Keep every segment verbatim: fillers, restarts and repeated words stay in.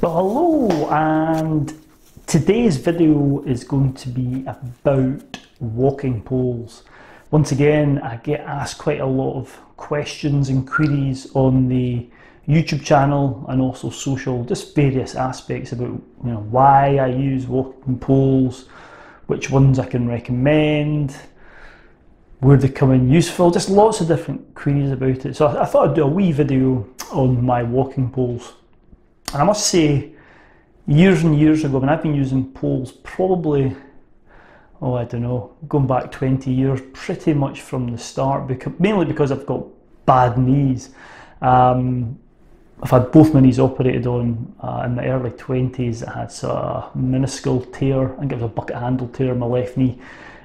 Well, hello, and today's video is going to be about walking poles. Once again, I get asked quite a lot of questions and queries on the YouTube channel and also social, just various aspects about, you know, why I use walking poles, which ones I can recommend, where they come in useful, just lots of different queries about it. So I, I thought I'd do a wee video on my walking poles. And I must say, years and years ago, when I've been using poles, probably, oh I don't know, going back twenty years, pretty much from the start, because, mainly because I've got bad knees. Um, I've had both my knees operated on uh, in the early twenties. I had a minuscule tear, I think it was a bucket handle tear in my left knee.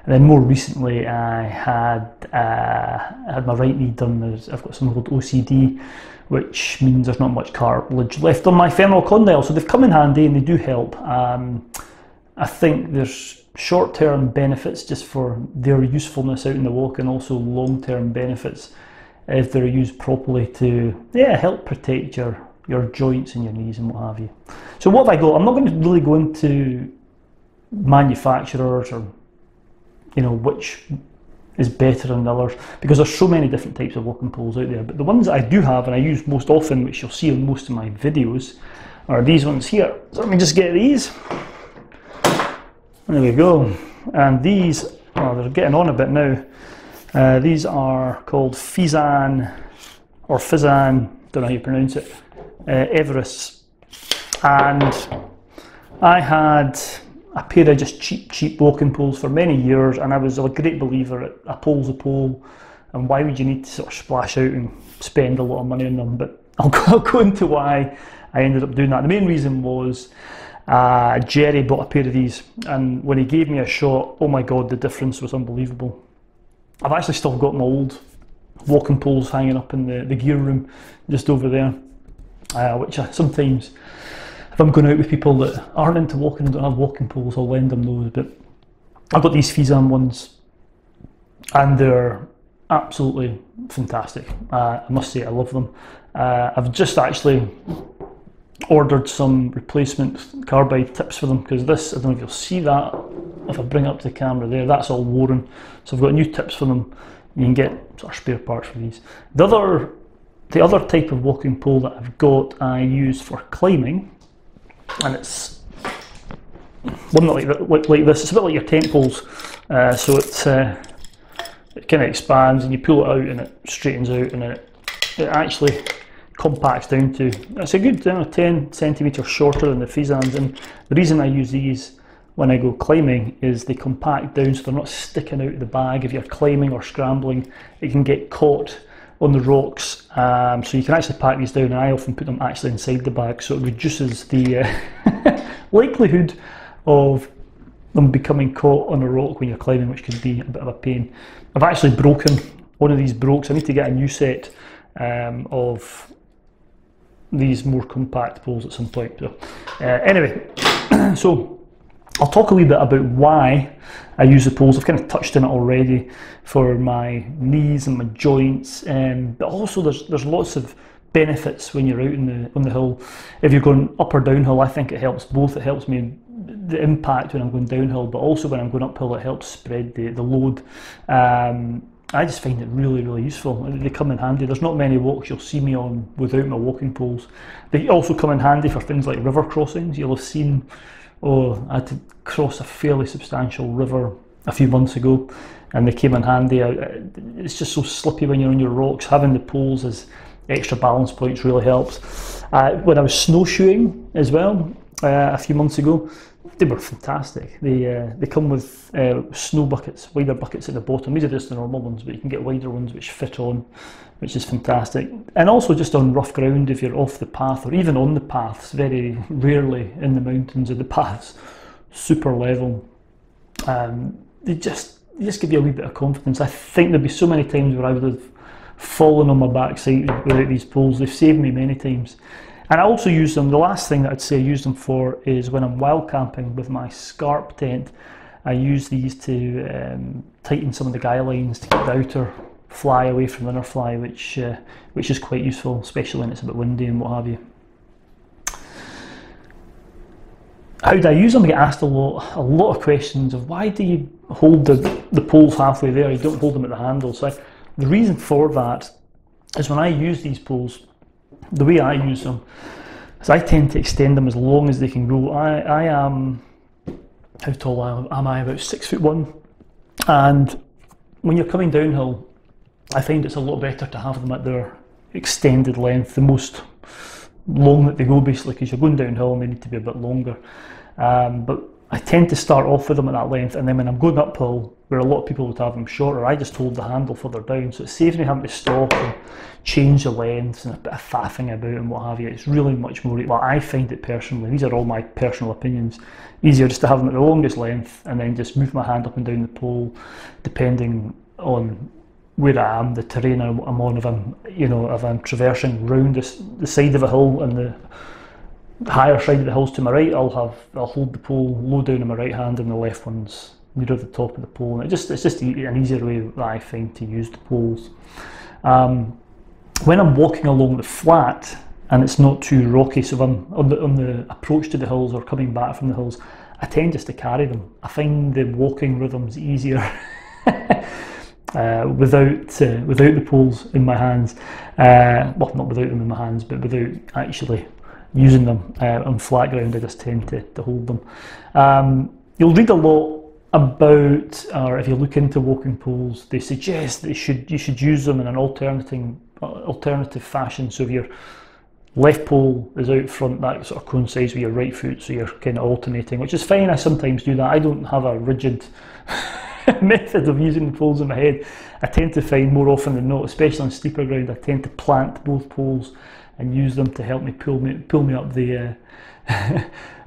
And then more recently, I had uh, I had my right knee done. There's, I've got something called O C D, which means there's not much cartilage left on my femoral condyle. So they've come in handy and they do help. Um, I think there's short-term benefits just for their usefulness out in the walk, and also long-term benefits if they're used properly to yeah help protect your your joints and your knees and what have you. So what have I got? I'm not going to really go into manufacturers or, you know, which is better than others, because there's so many different types of walking poles out there. But the ones that I do have and I use most often, which you'll see in most of my videos, are these ones here. So let me just get these. There we go. And these, oh, they're getting on a bit now. Uh, these are called Fizan, or Fizan, don't know how you pronounce it, uh, Everests. And I had a pair of just cheap, cheap walking poles for many years, and I was a great believer that a pole's a pole, and why would you need to sort of splash out and spend a lot of money on them? But I'll go, I'll go into why I ended up doing that. The main reason was uh, Jerry bought a pair of these, and when he gave me a shot, oh my god, the difference was unbelievable. I've actually still got my old walking poles hanging up in the, the gear room just over there, uh, which I sometimes, if I'm going out with people that aren't into walking and don't have walking poles, I'll lend them those. But I've got these Fizan ones, and they're absolutely fantastic. Uh, I must say I love them. Uh, I've just actually ordered some replacement carbide tips for them, because this, I don't know if you'll see that, if I bring up the camera there, that's all worn. So I've got new tips for them. You can get sort of spare parts for these. The other, the other type of walking pole that I've got, I use for climbing. And it's one like, like, like this. It's a bit like your tent poles, uh, so it's, uh, it kind of expands and you pull it out and it straightens out, and it, it actually compacts down to, it's a good, you know, ten centimetres shorter than the Fizans. And the reason I use these when I go climbing is they compact down, so they're not sticking out of the bag. If you're climbing or scrambling, it can get caught on the rocks, um, so you can actually pack these down, and I often put them actually inside the bag, so it reduces the uh, likelihood of them becoming caught on a rock when you're climbing, which can be a bit of a pain. I've actually broken one of these brokes. I need to get a new set um, of these more compact poles at some point. So uh, anyway, so I'll talk a wee bit about why I use the poles. I've kind of touched on it already for my knees and my joints, um, but also there's there's lots of benefits when you're out in the, on the hill. If you're going up or downhill, I think it helps both. It helps me, the impact when I'm going downhill, but also when I'm going uphill, it helps spread the, the load. Um, I just find it really, really useful. They come in handy. There's not many walks you'll see me on without my walking poles. They also come in handy for things like river crossings. You'll have seen, oh, I had to cross a fairly substantial river a few months ago, and they came in handy. It's just so slippy when you're on your rocks. Having the poles as extra balance points really helps. Uh, when I was snowshoeing as well uh, a few months ago, they were fantastic. They uh, they come with uh, snow buckets, wider buckets at the bottom. These are just the normal ones, but you can get wider ones which fit on, which is fantastic. And also just on rough ground, if you're off the path or even on the paths, very rarely in the mountains are the paths super level. Um, they just they just give you a wee bit of confidence. I think there'd be so many times where I would have fallen on my backside without these poles. They've saved me many times. And I also use them, the last thing that I'd say I use them for is when I'm wild camping with my Scarpa tent. I use these to um, tighten some of the guy lines to get the outer fly away from the inner fly, which, uh, which is quite useful, especially when it's a bit windy and what have you. How do I use them? I get asked a lot, a lot of questions of why do you hold the, the poles halfway there, you don't hold them at the handle. So I, the reason for that is when I use these poles, the way I use them is I tend to extend them as long as they can go. I, I am, how tall am, am I? About six foot one. And when you're coming downhill, I find it's a lot better to have them at their extended length, the most long that they go, basically, because you're going downhill and they need to be a bit longer. Um, but I tend to start off with them at that length, and then when I'm going uphill, where a lot of people would have them shorter, I just hold the handle further down, so it saves me having to stop and change the lengths and a bit of faffing about and what have you. It's really much more, well, I find it personally, these are all my personal opinions, easier just to have them at the longest length and then just move my hand up and down the pole depending on where I am, the terrain I'm on. If I'm, you know, if I'm traversing round this, the side of a hill and the higher side of the hill's to my right, I'll have I'll hold the pole low down in my right hand and the left one's nearer the top of the pole. And it just it's just an easier way that I find to use the poles. Um, when I'm walking along the flat and it's not too rocky, so if I'm on the, on the approach to the hills or coming back from the hills, I tend just to carry them. I find the walking rhythms easier. Uh, without uh, without the poles in my hands, uh, well, not without them in my hands, but without actually using them uh, on flat ground, I just tend to, to hold them. Um, you'll read a lot about, or if you look into walking poles, they suggest that you should you should use them in an alternating alternative fashion. So if your left pole is out front, that sort of coincides with your right foot, so you're kind of alternating, which is fine. I sometimes do that. I don't have a rigid method of using the poles in my head. I tend to find more often than not, especially on steeper ground, I tend to plant both poles and use them to help me pull me pull me up the uh,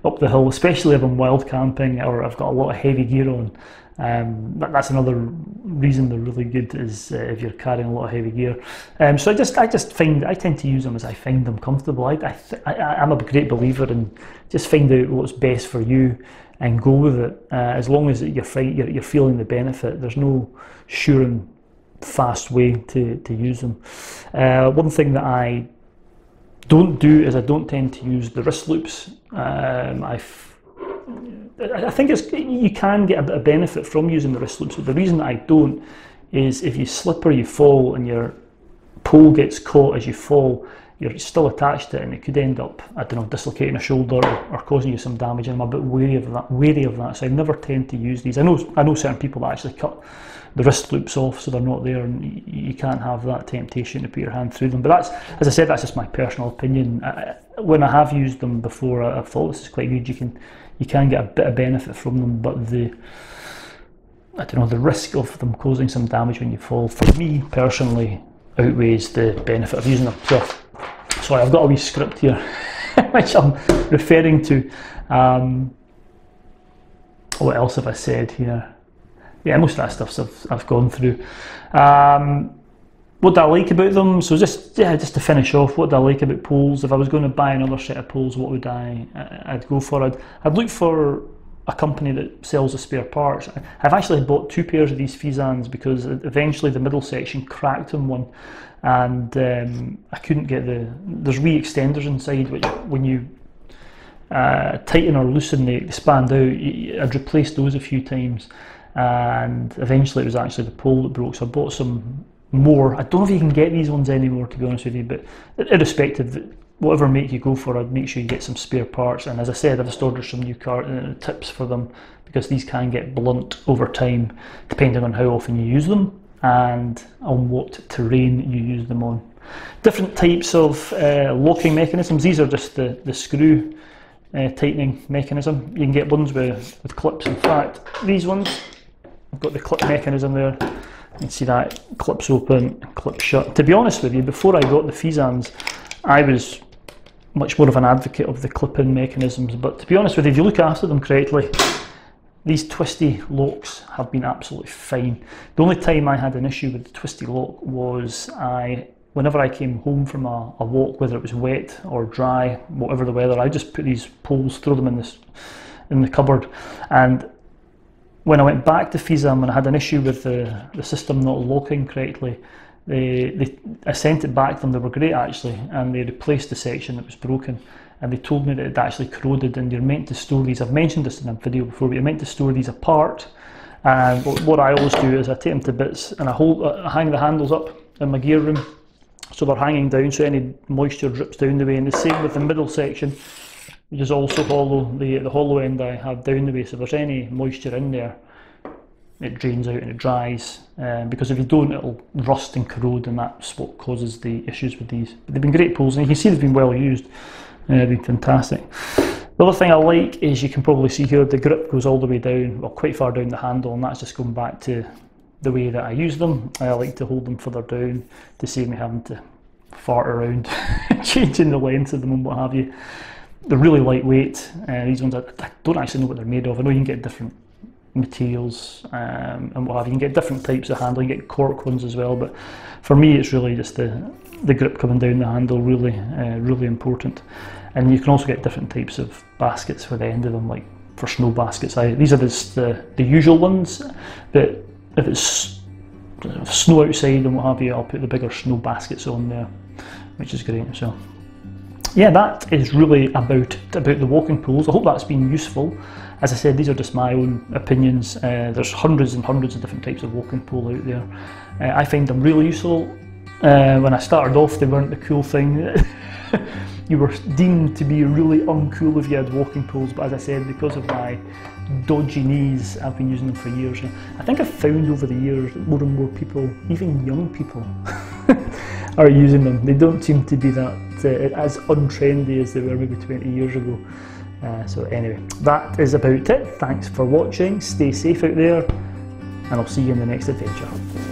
up the hill, especially if I'm wild camping or I've got a lot of heavy gear on. Um, that, that's another reason they're really good, is uh, if you're carrying a lot of heavy gear. Um, so I just I just find I tend to use them as I find them comfortable. I, I th I, I'm a great believer in just find out what's best for you and go with it, uh, as long as you're, fight, you're, you're feeling the benefit. There's no sure and fast way to, to use them. Uh, one thing that I don't do is I don't tend to use the wrist loops. Um, I've, I think it's, you can get a bit of benefit from using the wrist loops, but the reason I don't is if you slip or you fall and your pole gets caught as you fall, you're still attached to it, and it could end up, I don't know, dislocating a shoulder or, or causing you some damage. And I'm a bit wary of that. Wary of that, so I never tend to use these. I know, I know certain people that actually cut the wrist loops off so they're not there, and you can't have that temptation to put your hand through them. But that's, as I said, that's just my personal opinion. I, when I have used them before, I, I've thought this is quite good. You can, you can get a bit of benefit from them, but the, I don't know, the risk of them causing some damage when you fall, for me personally, outweighs the benefit of using them. So, sorry, I've got a wee script here which I'm referring to. Um, what else have I said here? Yeah, most of that stuff I've, I've gone through. Um, what do I like about them? So just yeah, just to finish off, what do I like about poles? If I was going to buy another set of poles, what would I I'd go for? I'd, I'd look for a company that sells the spare parts. I've actually bought two pairs of these Fizans because eventually the middle section cracked on one, and um, I couldn't get the. There's wee extenders inside which, when you uh, tighten or loosen, they expand out. I'd replaced those a few times, and eventually it was actually the pole that broke. So I bought some more. I don't know if you can get these ones anymore, to be honest with you, but irrespective, whatever make you go for, I'd make sure you get some spare parts. And as I said, I've just ordered some new car uh, tips for them, because these can get blunt over time depending on how often you use them and on what terrain you use them on. Different types of uh, locking mechanisms. These are just the, the screw uh, tightening mechanism. You can get ones with, with clips. In fact, these ones, I've got the clip mechanism there. You can see that clips open, clip shut. To be honest with you, before I got the Fizans, I was much more of an advocate of the clip-in mechanisms, but to be honest with you, if you look after them correctly, these twisty locks have been absolutely fine. The only time I had an issue with the twisty lock was I, whenever I came home from a, a walk, whether it was wet or dry, whatever the weather, I just put these poles, throw them in this in the cupboard, and when I went back to Fizan, when I had an issue with the, the system not locking correctly, They, they, I sent it back to them. They were great actually, and they replaced the section that was broken. and they told me that it actually corroded, and you're meant to store these. I've mentioned this in a video before, but you're meant to store these apart. And what I always do is I take them to bits and I, hold, I hang the handles up in my gear room, so they're hanging down, so any moisture drips down the way. And the same with the middle section, which is also hollow, the, the hollow end I have down the way, so if there's any moisture in there, it drains out and it dries, um, because if you don't, it'll rust and corrode, and that's what causes the issues with these. But they've been great pulls, and you can see they've been well used, and uh, they've been fantastic. The other thing I like is, you can probably see here, the grip goes all the way down, well, quite far down the handle, and that's just going back to the way that I use them. I like to hold them further down to save me having to fart around changing the length of them and what have you. They're really lightweight. Uh, these ones, I, I don't actually know what they're made of. I know you can get different materials um, and what have you. You can get different types of handle, you can get cork ones as well, but for me it's really just the, the grip coming down the handle, really, uh, really important. And you can also get different types of baskets for the end of them, like for snow baskets. I, these are just the, the usual ones, but if it's if snow outside and what have you, I'll put the bigger snow baskets on there, which is great. So yeah, that is really about about the walking poles. I hope that's been useful. As I said, these are just my own opinions. Uh, there's hundreds and hundreds of different types of walking pole out there. Uh, I find them really useful. Uh, when I started off, they weren't the cool thing. You were deemed to be really uncool if you had walking poles, but as I said, because of my dodgy knees, I've been using them for years. And I think I've found over the years that more and more people, even young people, are using them. They don't seem to be that uh, as untrendy as they were maybe twenty years ago. Uh, so anyway, that is about it. Thanks for watching, stay safe out there, and I'll see you in the next adventure.